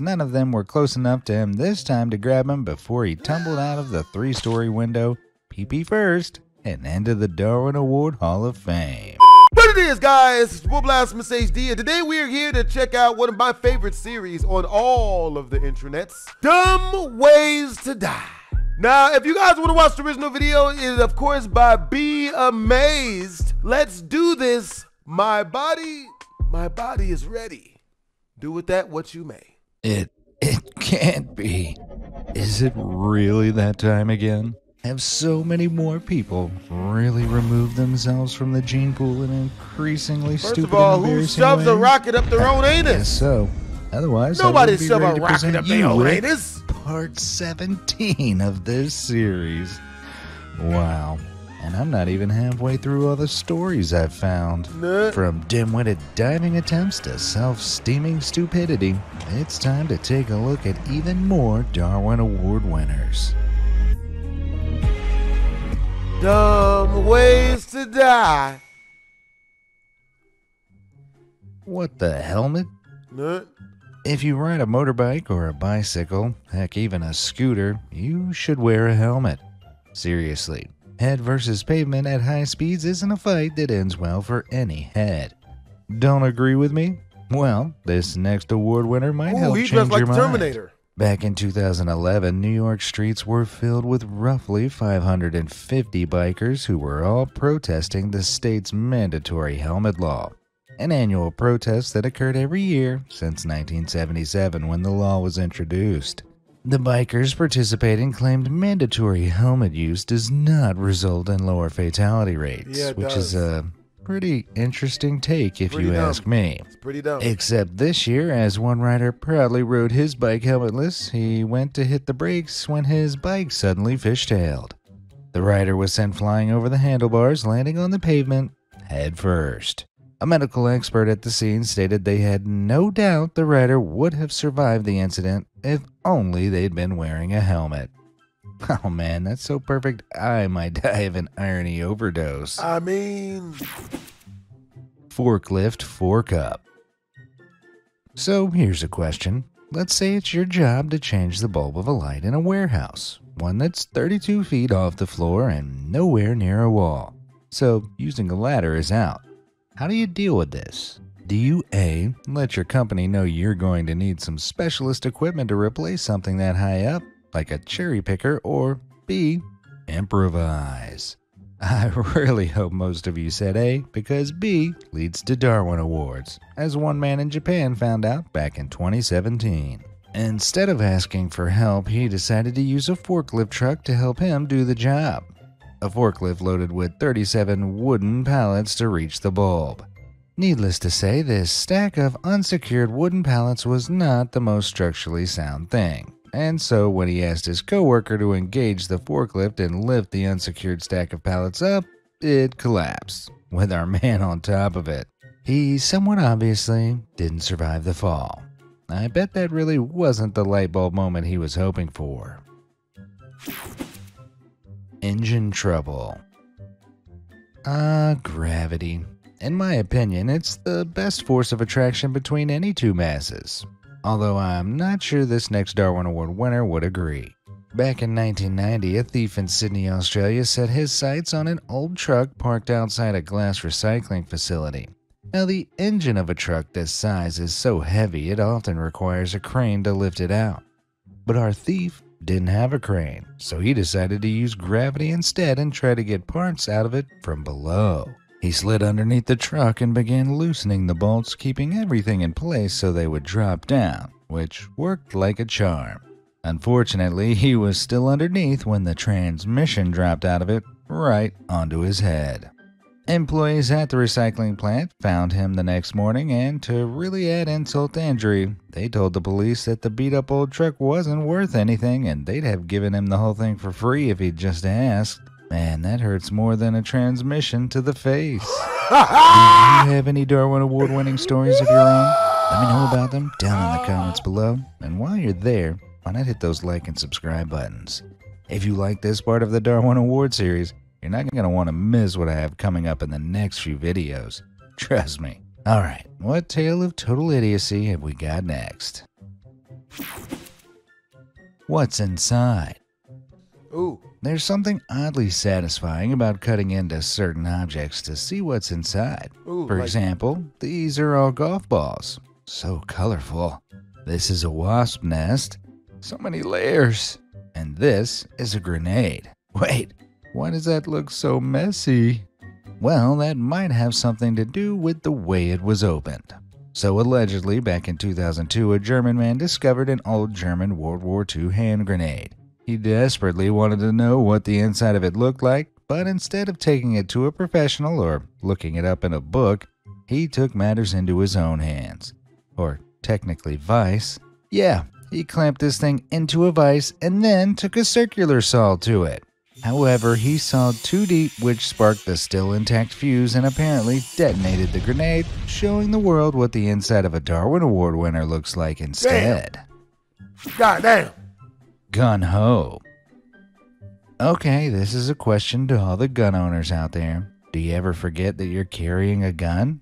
None of them were close enough to him this time to grab him before he tumbled out of the three-story window, pee-pee first, and into the Darwin Award Hall of Fame. What it is, guys, it's BlastphamousHD, and today we are here to check out one of my favorite series on all of the intranets, Dumb Ways to Die. Now, if you guys want to watch the original video, it is, of course, by Be Amazed. Let's do this. My body is ready. Do with that what you may. It can't be. Is it really that time again? Have so many more people really removed themselves from the gene pool in an increasingly stupid and embarrassing way? First of all, who shoves a rocket up their own anus? Yes, so. Otherwise, nobody shoves a rocket up their own anus. Part 17 of this series. Wow. And I'm not even halfway through all the stories I've found. From dim-witted diving attempts to self-steaming stupidity, it's time to take a look at even more Darwin Award winners. Dumb Ways to Die. What the helmet? If you ride a motorbike or a bicycle, heck, even a scooter, you should wear a helmet. Seriously, head versus pavement at high speeds isn't a fight that ends well for any head. Don't agree with me? Well, this next award winner might help change your mind. Ooh, he dressed like Terminator. Back in 2011, New York streets were filled with roughly 550 bikers who were all protesting the state's mandatory helmet law, an annual protest that occurred every year since 1977 when the law was introduced. The bikers participating claimed mandatory helmet use does not result in lower fatality rates, which is a pretty interesting take if you ask me. It's pretty dumb. Except this year, as one rider proudly rode his bike helmetless, he went to hit the brakes when his bike suddenly fishtailed. The rider was sent flying over the handlebars, landing on the pavement head first. A medical expert at the scene stated they had no doubt the rider would have survived the incident if only they'd been wearing a helmet. Oh man, that's so perfect, I might die of an irony overdose. I mean... Forklift Fork Up. So here's a question. Let's say it's your job to change the bulb of a light in a warehouse, one that's 32 feet off the floor and nowhere near a wall. So using a ladder is out. How do you deal with this? Do you A, let your company know you're going to need some specialist equipment to replace something that high up, like a cherry picker, or B, improvise? I really hope most of you said A, because B leads to Darwin Awards, as one man in Japan found out back in 2017. Instead of asking for help, he decided to use a forklift truck to help him do the job. A forklift loaded with 37 wooden pallets to reach the bulb. Needless to say, this stack of unsecured wooden pallets was not the most structurally sound thing. And so when he asked his coworker to engage the forklift and lift the unsecured stack of pallets up, it collapsed, with our man on top of it. He somewhat obviously didn't survive the fall. I bet that really wasn't the light bulb moment he was hoping for. Engine Trouble. Gravity. In my opinion, it's the best force of attraction between any two masses. Although I'm not sure this next Darwin Award winner would agree. Back in 1990, a thief in Sydney, Australia set his sights on an old truck parked outside a glass recycling facility. Now the engine of a truck this size is so heavy it often requires a crane to lift it out. But our thief didn't have a crane, so he decided to use gravity instead and try to get parts out of it from below. He slid underneath the truck and began loosening the bolts, keeping everything in place so they would drop down, which worked like a charm. Unfortunately, he was still underneath when the transmission dropped out of it right onto his head. Employees at the recycling plant found him the next morning, and to really add insult to injury, they told the police that the beat-up old truck wasn't worth anything and they'd have given him the whole thing for free if he'd just asked. Man, that hurts more than a transmission to the face. Do you have any Darwin Award-winning stories of your own? Let me know about them down in the comments below. And while you're there, why not hit those like and subscribe buttons? If you like this part of the Darwin Award series, you're not going to want to miss what I have coming up in the next few videos. Trust me. Alright, what tale of total idiocy have we got next? what's inside. Ooh. There's something oddly satisfying about cutting into certain objects to see what's inside. Ooh, for example, these are all golf balls. So colorful. This is a wasp nest. So many layers. And this is a grenade. Wait, why does that look so messy? Well, that might have something to do with the way it was opened. So allegedly, back in 2002, a German man discovered an old German World War II hand grenade. He desperately wanted to know what the inside of it looked like, but instead of taking it to a professional or looking it up in a book, he took matters into his own hands. Or technically vice. Yeah, he clamped this thing into a vice and then took a circular saw to it. However, he sawed too deep, which sparked the still intact fuse and apparently detonated the grenade, showing the world what the inside of a Darwin Award winner looks like instead. Damn. God damn. Gun-ho. Okay, this is a question to all the gun owners out there. Do you ever forget that you're carrying a gun?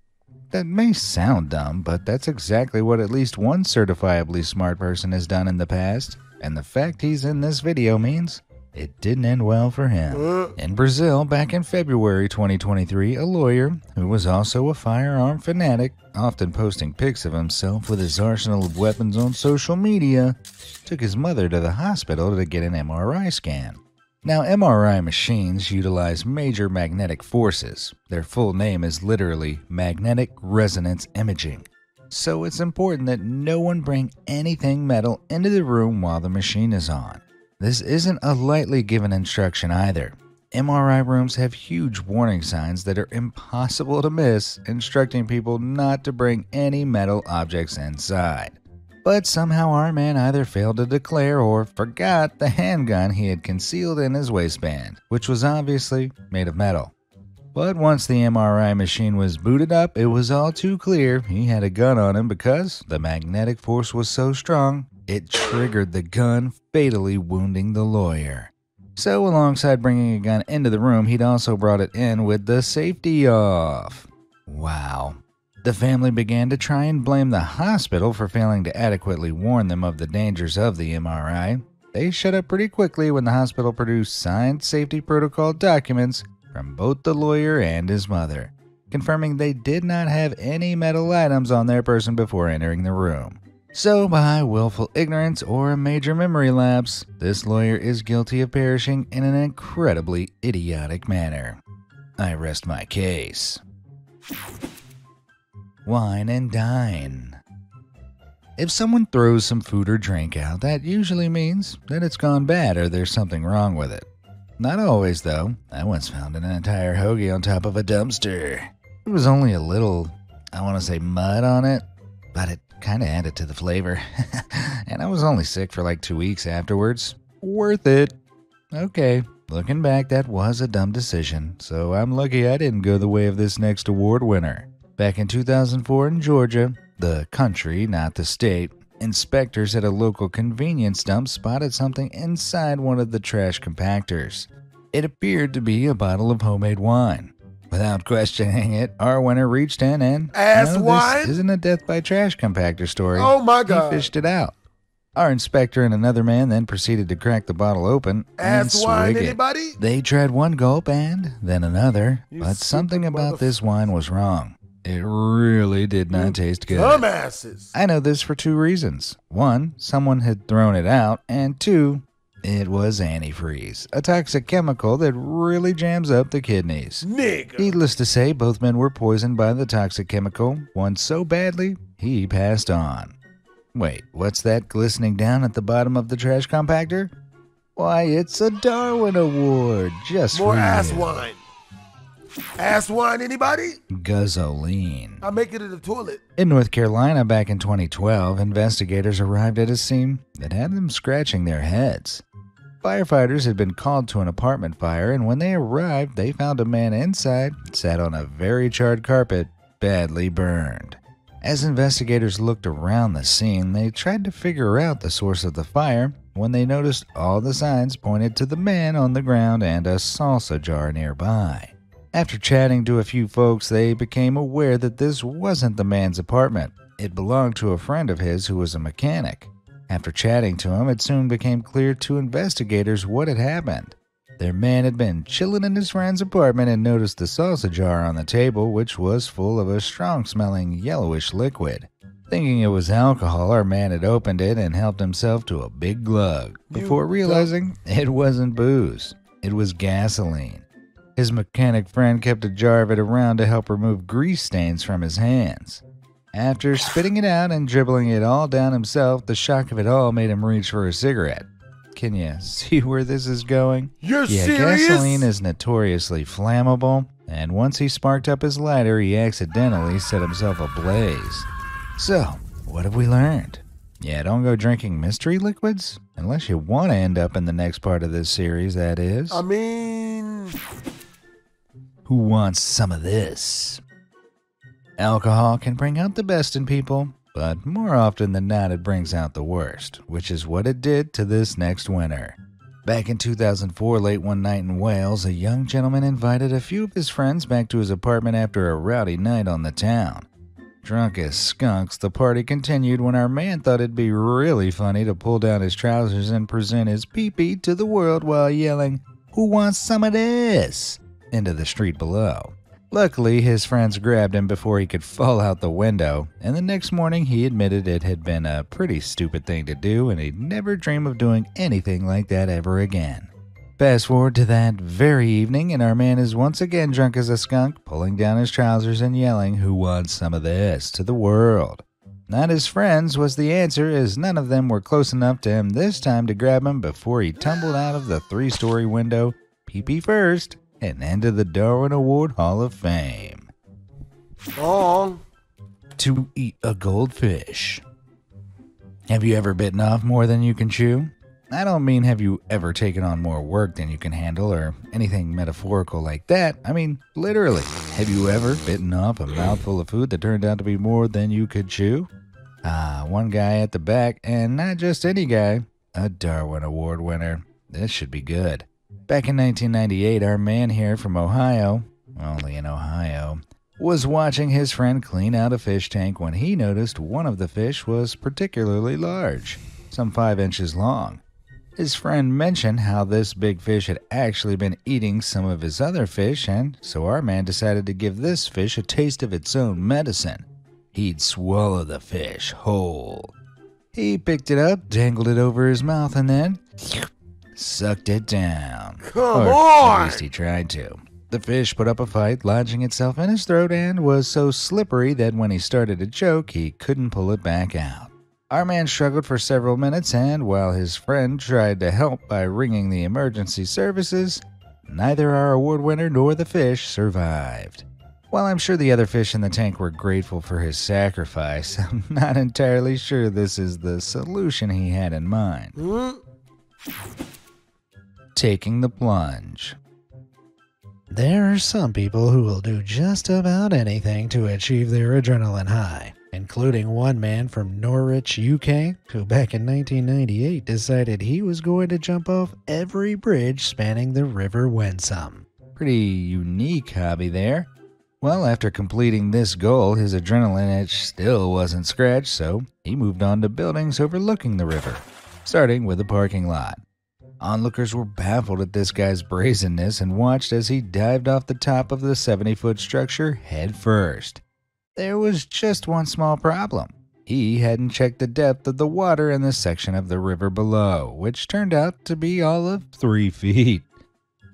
That may sound dumb, but that's exactly what at least one certifiably smart person has done in the past, and the fact he's in this video means it didn't end well for him. In Brazil, back in February 2023, a lawyer, who was also a firearm fanatic, often posting pics of himself with his arsenal of weapons on social media, took his mother to the hospital to get an MRI scan. Now, MRI machines utilize major magnetic forces. Their full name is literally magnetic resonance imaging. So it's important that no one bring anything metal into the room while the machine is on. This isn't a lightly given instruction either. MRI rooms have huge warning signs that are impossible to miss, instructing people not to bring any metal objects inside. But somehow our man either failed to declare or forgot the handgun he had concealed in his waistband, which was obviously made of metal. But once the MRI machine was booted up, it was all too clear he had a gun on him because the magnetic force was so strong, it triggered the gun, fatally wounding the lawyer. So alongside bringing a gun into the room, he'd also brought it in with the safety off. Wow. The family began to try and blame the hospital for failing to adequately warn them of the dangers of the MRI. They shut up pretty quickly when the hospital produced signed safety protocol documents from both the lawyer and his mother, confirming they did not have any metal items on their person before entering the room. So, by willful ignorance or a major memory lapse, this lawyer is guilty of perishing in an incredibly idiotic manner. I rest my case. Wine and dine. If someone throws some food or drink out, that usually means that it's gone bad or there's something wrong with it. Not always, though. I once found an entire hoagie on top of a dumpster. It was only a little, I want to say, mud on it, but it kind of added to the flavor. And I was only sick for like 2 weeks afterwards. Worth it. Okay, looking back, that was a dumb decision, so I'm lucky I didn't go the way of this next award winner. Back in 2004 in Georgia, the country, not the state, inspectors at a local convenience dump spotted something inside one of the trash compactors. It appeared to be a bottle of homemade wine. Without questioning it, our winner reached in and, this isn't a death by trash compactor story. Oh my God. He fished it out. Our inspector and another man then proceeded to crack the bottle open and swig it. They tried one gulp and then another, but something about this wine was wrong. It really did not taste good. Dumbasses. I know this for two reasons. One, someone had thrown it out, and two, it was antifreeze, a toxic chemical that really jams up the kidneys. Nigga. Needless to say, both men were poisoned by the toxic chemical, one so badly, he passed on. Wait, what's that glistening down at the bottom of the trash compactor? Why, it's a Darwin Award, just for you. More ass wine. Ass wine, anybody? Gasoline. I'll make it to the toilet. In North Carolina back in 2012, investigators arrived at a scene that had them scratching their heads. Firefighters had been called to an apartment fire, and when they arrived, they found a man inside, sat on a very charred carpet, badly burned. As investigators looked around the scene, they tried to figure out the source of the fire when they noticed all the signs pointed to the man on the ground and a salsa jar nearby. After chatting to a few folks, they became aware that this wasn't the man's apartment. It belonged to a friend of his who was a mechanic. After chatting to him, it soon became clear to investigators what had happened. Their man had been chilling in his friend's apartment and noticed the sausage jar on the table, which was full of a strong-smelling yellowish liquid. Thinking it was alcohol, our man had opened it and helped himself to a big glug, before realizing it wasn't booze. It was gasoline. His mechanic friend kept a jar of it around to help remove grease stains from his hands. After spitting it out and dribbling it all down himself, the shock of it all made him reach for a cigarette. Can you see where this is going? You're serious? Gasoline is notoriously flammable, and once he sparked up his lighter, he accidentally set himself ablaze. So, what have we learned? Yeah, don't go drinking mystery liquids, unless you want to end up in the next part of this series, that is. I mean... who wants some of this? Alcohol can bring out the best in people, but more often than not it brings out the worst, which is what it did to this next winter. Back in 2004, late one night in Wales, a young gentleman invited a few of his friends back to his apartment after a rowdy night on the town. Drunk as skunks, the party continued when our man thought it'd be really funny to pull down his trousers and present his pee-pee to the world while yelling, "Who wants some of this?" into the street below. Luckily, his friends grabbed him before he could fall out the window, and the next morning he admitted it had been a pretty stupid thing to do and he'd never dream of doing anything like that ever again. Fast forward to that very evening and our man is once again drunk as a skunk, pulling down his trousers and yelling, "Who wants some of this?" to the world. Not his friends was the answer, as none of them were close enough to him this time to grab him before he tumbled out of the three-story window, pee-pee first, and into the Darwin Award Hall of Fame. Wrong. To eat a goldfish. Have you ever bitten off more than you can chew? I don't mean have you ever taken on more work than you can handle or anything metaphorical like that. I mean, literally, have you ever bitten off a mouthful of food that turned out to be more than you could chew? One guy at the back, and not just any guy, a Darwin Award winner. This should be good. Back in 1998, our man here from Ohio, only in Ohio, was watching his friend clean out a fish tank when he noticed one of the fish was particularly large, some 5 inches long. His friend mentioned how this big fish had actually been eating some of his other fish, and so our man decided to give this fish a taste of its own medicine. He'd swallow the fish whole. He picked it up, dangled it over his mouth, and then... sucked it down. Come on! At least he tried to. The fish put up a fight, lodging itself in his throat, and was so slippery that when he started to choke, he couldn't pull it back out. Our man struggled for several minutes, and while his friend tried to help by ringing the emergency services, neither our award winner nor the fish survived. While I'm sure the other fish in the tank were grateful for his sacrifice, I'm not entirely sure this is the solution he had in mind. Taking the plunge. There are some people who will do just about anything to achieve their adrenaline high, including one man from Norwich, UK, who back in 1998 decided he was going to jump off every bridge spanning the River Wensum. Pretty unique hobby there. Well, after completing this goal, his adrenaline itch still wasn't scratched, so he moved on to buildings overlooking the river, starting with a parking lot. Onlookers were baffled at this guy's brazenness and watched as he dived off the top of the 70-foot structure head first. There was just one small problem. He hadn't checked the depth of the water in the section of the river below, which turned out to be all of 3 feet.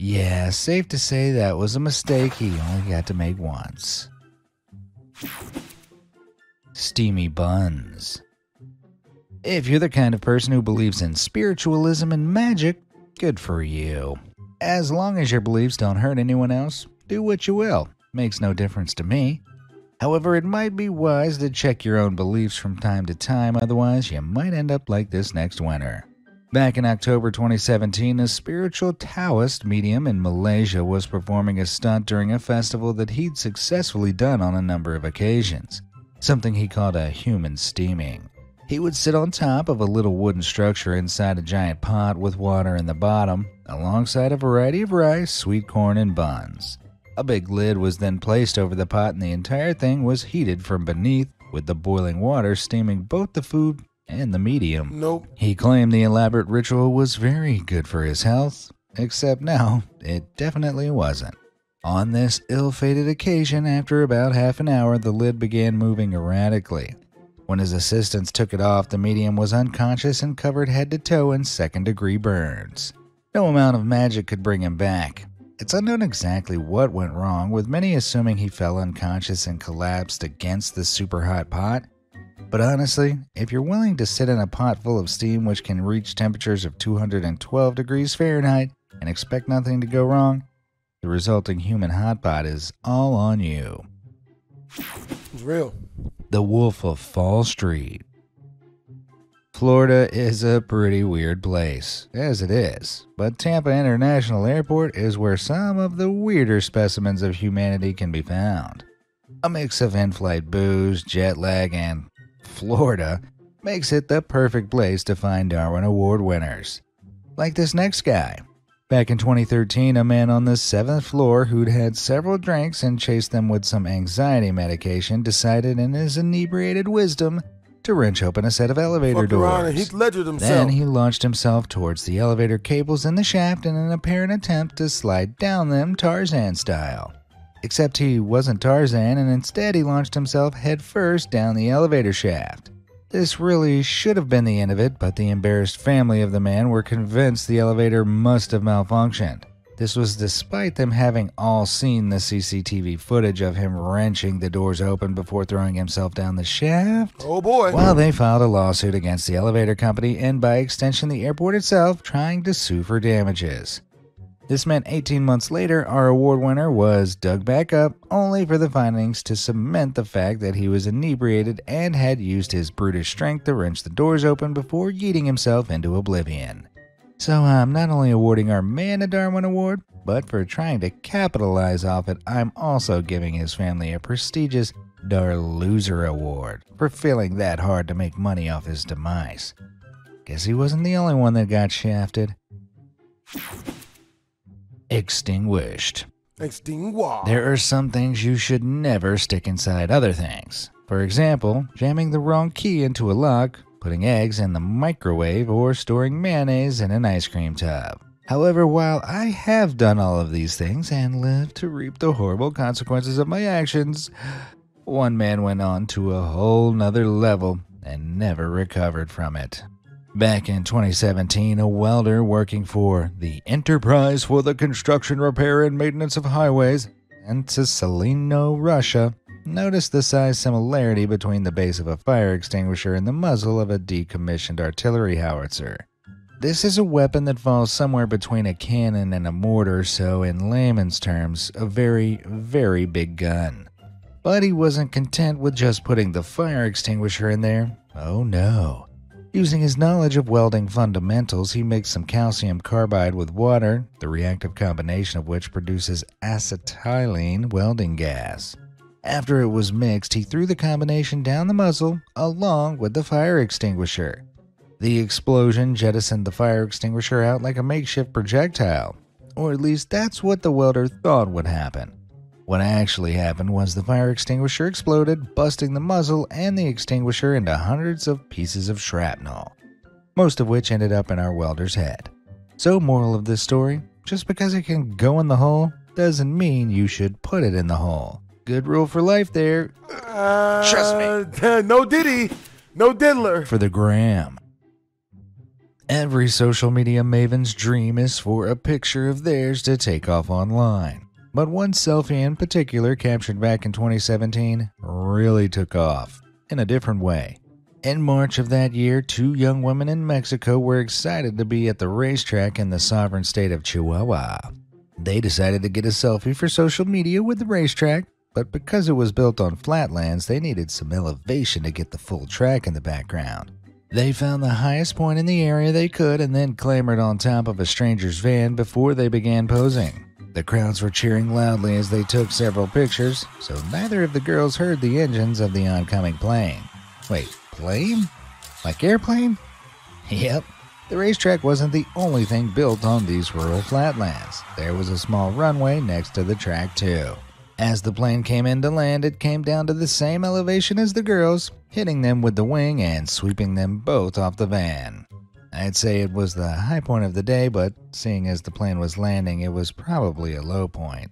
Yeah, safe to say that was a mistake he only got to make once. Steamy buns. If you're the kind of person who believes in spiritualism and magic, good for you. As long as your beliefs don't hurt anyone else, do what you will. Makes no difference to me. However, it might be wise to check your own beliefs from time to time, otherwise you might end up like this next winter. Back in October 2017, a spiritual Taoist medium in Malaysia was performing a stunt during a festival that he'd successfully done on a number of occasions, something he called a human steaming. He would sit on top of a little wooden structure inside a giant pot with water in the bottom, alongside a variety of rice, sweet corn, and buns. A big lid was then placed over the pot and the entire thing was heated from beneath, with the boiling water steaming both the food and the medium. Nope. He claimed the elaborate ritual was very good for his health, except now it definitely wasn't. On this ill-fated occasion, after about half an hour, the lid began moving erratically. When his assistants took it off, the medium was unconscious and covered head to toe in second-degree burns. No amount of magic could bring him back. It's unknown exactly what went wrong, with many assuming he fell unconscious and collapsed against the super hot pot. But honestly, if you're willing to sit in a pot full of steam which can reach temperatures of 212 degrees Fahrenheit and expect nothing to go wrong, the resulting human hot pot is all on you. It's real. The Wolf of Fall Street. Florida is a pretty weird place, as it is, but Tampa International Airport is where some of the weirder specimens of humanity can be found. A mix of in-flight booze, jet lag, and Florida makes it the perfect place to find Darwin Award winners. Like this next guy. Back in 2013, a man on the 7th floor who'd had several drinks and chased them with some anxiety medication decided in his inebriated wisdom to wrench open a set of elevator doors. Then he launched himself towards the elevator cables in the shaft in an apparent attempt to slide down them Tarzan style. Except he wasn't Tarzan, and instead he launched himself headfirst down the elevator shaft. This really should have been the end of it, but the embarrassed family of the man were convinced the elevator must have malfunctioned. This was despite them having all seen the CCTV footage of him wrenching the doors open before throwing himself down the shaft. Oh boy! Well, they filed a lawsuit against the elevator company and, by extension, the airport itself, trying to sue for damages. This meant 18 months later, our award winner was dug back up, only for the findings to cement the fact that he was inebriated and had used his brutish strength to wrench the doors open before yeeting himself into oblivion. So I'm not only awarding our man a Darwin Award, but for trying to capitalize off it, I'm also giving his family a prestigious Dar Loser Award for failing that hard to make money off his demise. Guess he wasn't the only one that got shafted. Extinguished. There are some things you should never stick inside other things. For example, jamming the wrong key into a lock, putting eggs in the microwave, or storing mayonnaise in an ice cream tub. However, while I have done all of these things and lived to reap the horrible consequences of my actions, one man went on to a whole nother level and never recovered from it. Back in 2017, a welder working for the Enterprise for the Construction, Repair, and Maintenance of Highways in Tsesilino, Russia, noticed the size similarity between the base of a fire extinguisher and the muzzle of a decommissioned artillery howitzer. This is a weapon that falls somewhere between a cannon and a mortar, so in layman's terms, a very, very big gun. But he wasn't content with just putting the fire extinguisher in there. Oh no. Using his knowledge of welding fundamentals, he mixed some calcium carbide with water, the reactive combination of which produces acetylene welding gas. After it was mixed, he threw the combination down the muzzle along with the fire extinguisher. The explosion jettisoned the fire extinguisher out like a makeshift projectile, or at least that's what the welder thought would happen. What actually happened was the fire extinguisher exploded, busting the muzzle and the extinguisher into hundreds of pieces of shrapnel, most of which ended up in our welder's head. So, moral of this story, just because it can go in the hole doesn't mean you should put it in the hole. Good rule for life there. Trust me. No diddy, no diddler. For the gram. Every social media maven's dream is for a picture of theirs to take off online. But one selfie in particular, captured back in 2017, really took off in a different way. In March of that year, two young women in Mexico were excited to be at the racetrack in the sovereign state of Chihuahua. They decided to get a selfie for social media with the racetrack, but because it was built on flatlands, they needed some elevation to get the full track in the background. They found the highest point in the area they could and then clambered on top of a stranger's van before they began posing. The crowds were cheering loudly as they took several pictures, so neither of the girls heard the engines of the oncoming plane. Wait, plane? Like airplane? Yep. The racetrack wasn't the only thing built on these rural flatlands. There was a small runway next to the track, too. As the plane came in to land, it came down to the same elevation as the girls, hitting them with the wing and sweeping them both off the van. I'd say it was the high point of the day, but seeing as the plane was landing, it was probably a low point.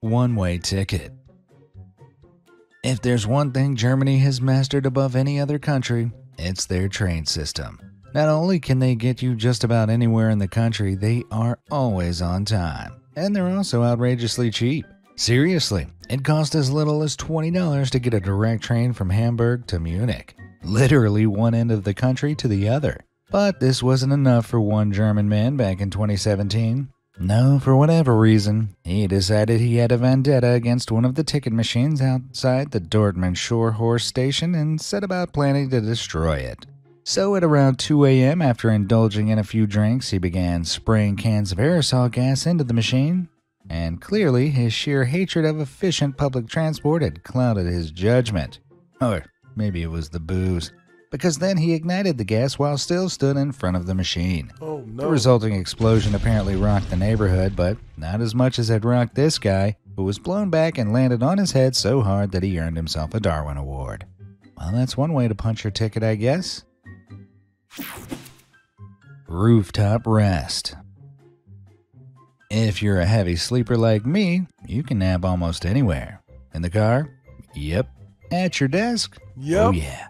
One-way ticket. If there's one thing Germany has mastered above any other country, it's their train system. Not only can they get you just about anywhere in the country, they are always on time. And they're also outrageously cheap. Seriously, it costs as little as $20 to get a direct train from Hamburg to Munich. Literally one end of the country to the other. But this wasn't enough for one German man back in 2017. No, for whatever reason, he decided he had a vendetta against one of the ticket machines outside the Dortmund-Schorhorst station and set about planning to destroy it. So at around 2 a.m. after indulging in a few drinks, he began spraying cans of aerosol gas into the machine, and clearly his sheer hatred of efficient public transport had clouded his judgment. Or maybe it was the booze. Because then he ignited the gas while still stood in front of the machine. Oh, no. The resulting explosion apparently rocked the neighborhood, but not as much as it rocked this guy, who was blown back and landed on his head so hard that he earned himself a Darwin Award. Well, that's one way to punch your ticket, I guess. Rooftop rest. If you're a heavy sleeper like me, you can nap almost anywhere. In the car? Yep. At your desk? Yep. Oh, yeah.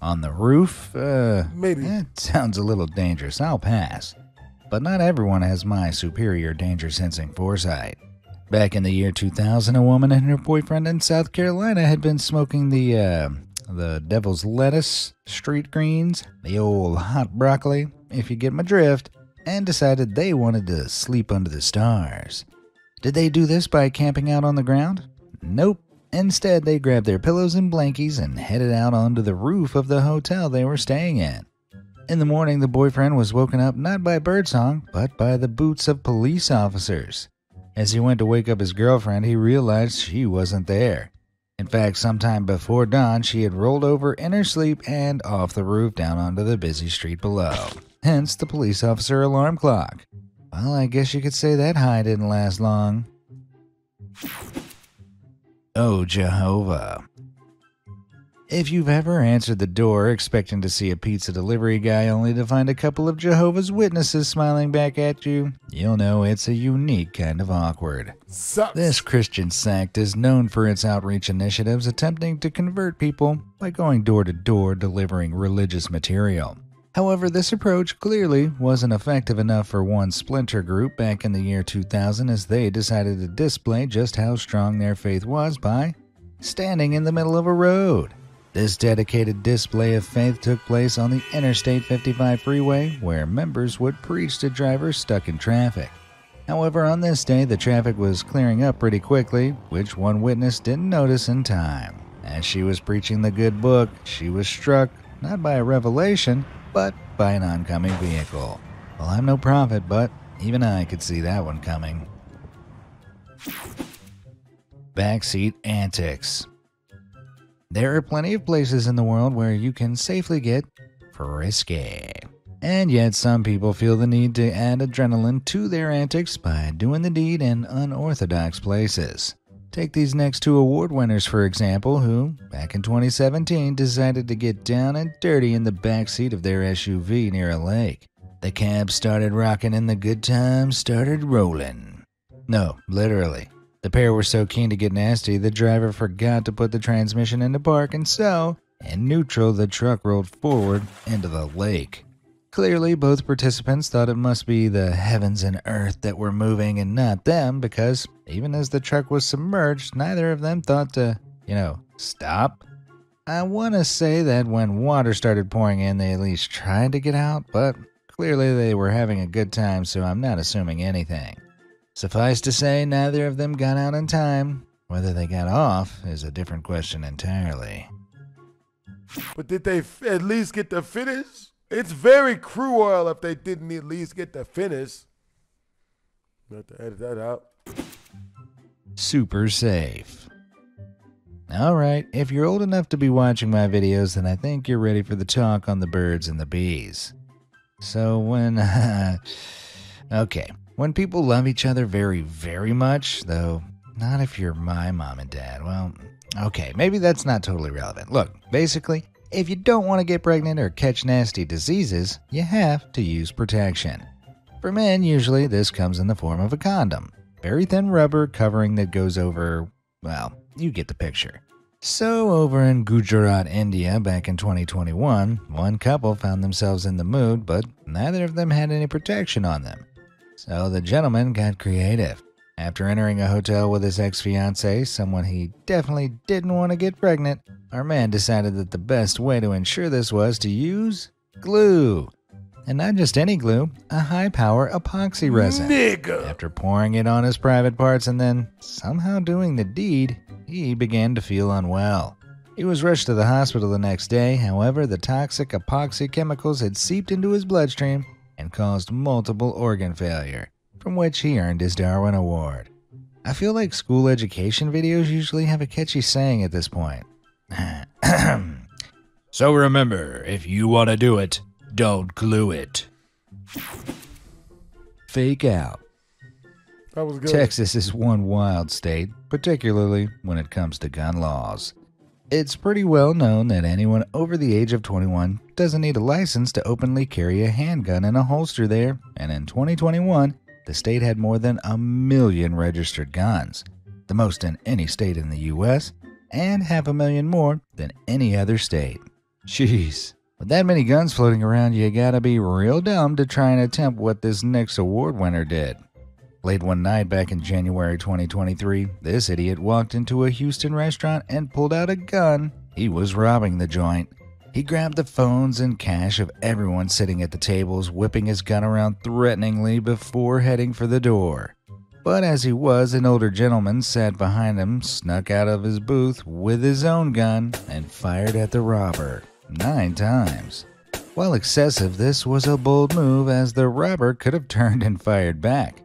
On the roof? Maybe. That sounds a little dangerous. I'll pass. But not everyone has my superior danger-sensing foresight. Back in the year 2000, a woman and her boyfriend in South Carolina had been smoking the devil's lettuce, street greens, the old hot broccoli, if you get my drift, and decided they wanted to sleep under the stars. Did they do this by camping out on the ground? Nope. Instead, they grabbed their pillows and blankies and headed out onto the roof of the hotel they were staying at. In the morning, the boyfriend was woken up not by birdsong, but by the boots of police officers. As he went to wake up his girlfriend, he realized she wasn't there. In fact, sometime before dawn, she had rolled over in her sleep and off the roof down onto the busy street below. Hence the police officer alarm clock. Well, I guess you could say that high didn't last long. Oh, Jehovah. If you've ever answered the door expecting to see a pizza delivery guy only to find a couple of Jehovah's Witnesses smiling back at you, you'll know it's a unique kind of awkward. Sucks. This Christian sect is known for its outreach initiatives attempting to convert people by going door to door delivering religious material. However, this approach clearly wasn't effective enough for one splinter group back in the year 2000 as they decided to display just how strong their faith was by standing in the middle of a road. This dedicated display of faith took place on the Interstate 55 freeway where members would preach to drivers stuck in traffic. However, on this day, the traffic was clearing up pretty quickly, which one witness didn't notice in time. As she was preaching the good book, she was struck, not by a revelation, but by an oncoming vehicle. Well, I'm no prophet, but even I could see that one coming. Backseat antics. There are plenty of places in the world where you can safely get frisky. And yet some people feel the need to add adrenaline to their antics by doing the deed in unorthodox places. Take these next two award winners, for example, who, back in 2017, decided to get down and dirty in the backseat of their SUV near a lake. The cab started rocking and the good times started rolling. No, literally. The pair were so keen to get nasty, the driver forgot to put the transmission into park, and so, in neutral, the truck rolled forward into the lake. Clearly, both participants thought it must be the heavens and earth that were moving and not them, because even as the truck was submerged, neither of them thought to, stop. I want to say that when water started pouring in, they at least tried to get out, but clearly they were having a good time, so I'm not assuming anything. Suffice to say, neither of them got out in time. Whether they got off is a different question entirely. But did they at least get the finish? It's very cruel if they didn't at least get the finish. I'll have to edit that out. Super safe. Alright, if you're old enough to be watching my videos, then I think you're ready for the talk on the birds and the bees. So when... Okay, When people love each other very, very much, though, not if you're my mom and dad. Well, okay, maybe that's not totally relevant. Look, basically, if you don't want to get pregnant or catch nasty diseases, you have to use protection. For men, usually this comes in the form of a condom. Very thin rubber covering that goes over, well, you get the picture. So over in Gujarat, India, back in 2021, one couple found themselves in the mood, but neither of them had any protection on them. So the gentleman got creative. After entering a hotel with his ex-fiancée, someone he definitely didn't want to get pregnant, our man decided that the best way to ensure this was to use glue. And not just any glue, a high-power epoxy resin. Nigga. After pouring it on his private parts and then somehow doing the deed, he began to feel unwell. He was rushed to the hospital the next day. However, the toxic epoxy chemicals had seeped into his bloodstream and caused multiple organ failure, from which he earned his Darwin Award. I feel like school education videos usually have a catchy saying at this point. So remember, if you want to do it, don't glue it. Fake out. That was good. Texas is one wild state, particularly when it comes to gun laws. It's pretty well known that anyone over the age of 21 doesn't need a license to openly carry a handgun in a holster there, and in 2021, the state had more than 1 million registered guns, the most in any state in the U.S., and 500,000 more than any other state. Jeez. With that many guns floating around, you gotta be real dumb to try and attempt what this next award winner did. Late one night back in January 2023, this idiot walked into a Houston restaurant and pulled out a gun. He was robbing the joint. He grabbed the phones and cash of everyone sitting at the tables, whipping his gun around threateningly before heading for the door. But as he was, an older gentleman sat behind him, snuck out of his booth with his own gun, and fired at the robber 9 times. While excessive, this was a bold move, as the robber could have turned and fired back,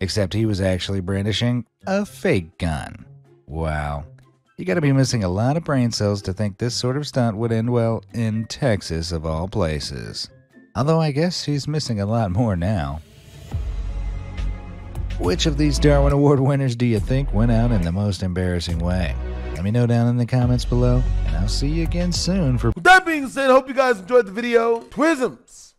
except he was actually brandishing a fake gun. Wow. You gotta be missing a lot of brain cells to think this sort of stunt would end well in Texas of all places. Although I guess he's missing a lot more now. Which of these Darwin Award winners do you think went out in the most embarrassing way? Let me know down in the comments below, and I'll see you again soon for... With that being said, I hope you guys enjoyed the video. Twisms!